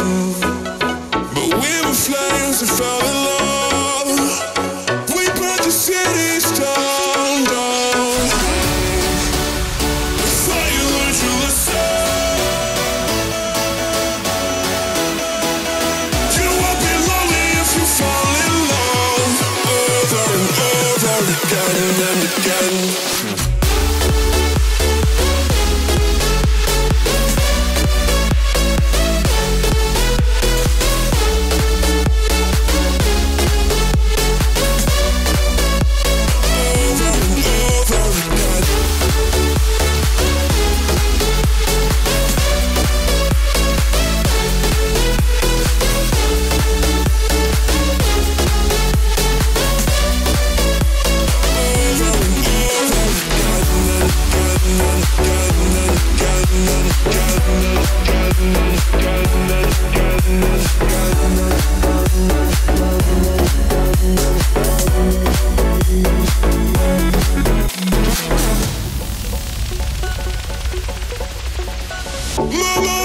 But we were flames and fell in love. We burned the cities down. I saw you when you were sad. You won't be lonely if you fall in love. Over and over again and again. Mama!